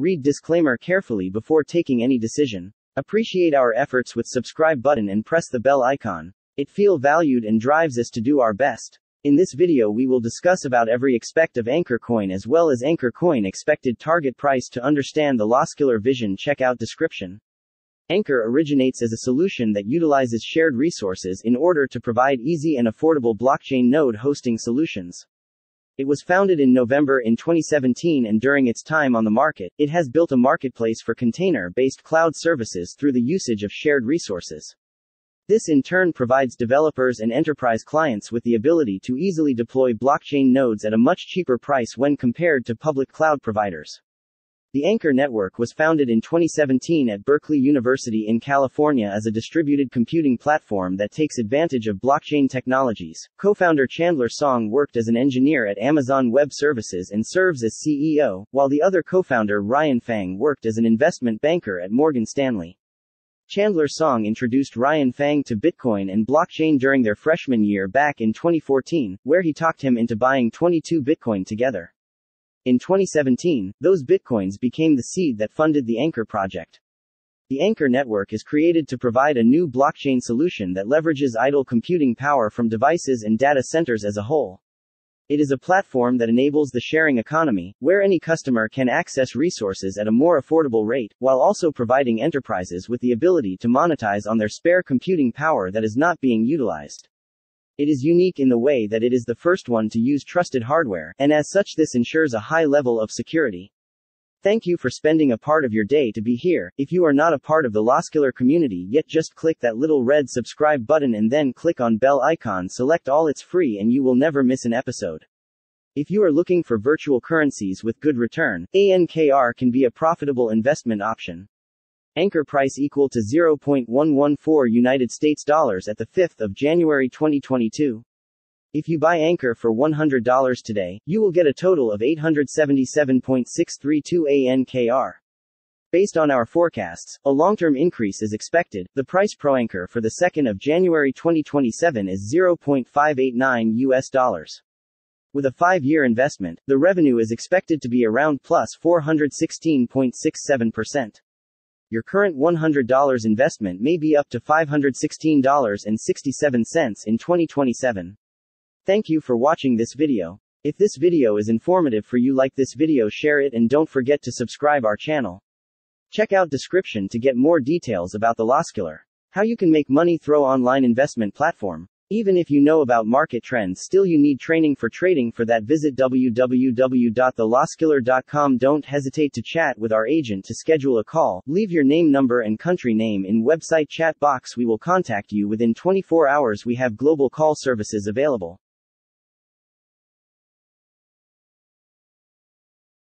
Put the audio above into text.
Read disclaimer carefully before taking any decision. Appreciate our efforts with subscribe button and press the bell icon. It feel valued and drives us to do our best. In this video we will discuss about every aspect of ANKR Coin as well as ANKR Coin expected target price to understand the Losscular Vision checkout description. ANKR originates as a solution that utilizes shared resources in order to provide easy and affordable blockchain node hosting solutions. It was founded in November in 2017 and during its time on the market, it has built a marketplace for container-based cloud services through the usage of shared resources. This in turn provides developers and enterprise clients with the ability to easily deploy blockchain nodes at a much cheaper price when compared to public cloud providers. The ANKR network was founded in 2017 at Berkeley University in California as a distributed computing platform that takes advantage of blockchain technologies. Co-founder Chandler Song worked as an engineer at Amazon Web Services and serves as CEO, while the other co-founder Ryan Fang worked as an investment banker at Morgan Stanley. Chandler Song introduced Ryan Fang to Bitcoin and blockchain during their freshman year back in 2014, where he talked him into buying 22 Bitcoin together. In 2017, those bitcoins became the seed that funded the ANKR project. The ANKR network is created to provide a new blockchain solution that leverages idle computing power from devices and data centers as a whole. It is a platform that enables the sharing economy, where any customer can access resources at a more affordable rate, while also providing enterprises with the ability to monetize on their spare computing power that is not being utilized. It is unique in the way that it is the first one to use trusted hardware, and as such this ensures a high level of security. Thank you for spending a part of your day to be here. If you are not a part of the Losscular community yet, just click that little red subscribe button and then click on bell icon. Select all, it's free and you will never miss an episode. If you are looking for virtual currencies with good return, ANKR can be a profitable investment option. ANKR price equal to 0.114 United States dollars at the 5th of January 2022. If you buy ANKR for $100 today, you will get a total of 877.632 ANKR. Based on our forecasts, a long-term increase is expected. The price pro ANKR for the 2nd of January 2027 is 0.589 US dollars. With a 5-year investment, the revenue is expected to be around plus 416.67%. Your current $100 investment may be up to $516.67 in 2027. Thank you for watching this video. If this video is informative for you, like this video, share it, and don't forget to subscribe our channel. Check out description to get more details about the Losscular. How you can make money through online investment platform. Even if you know about market trends, still you need training for trading. For that, visit www.thelosscular.com. Don't hesitate to chat with our agent to schedule a call. Leave your name, number and country name in website chat box. We will contact you within 24 hours. We have global call services available.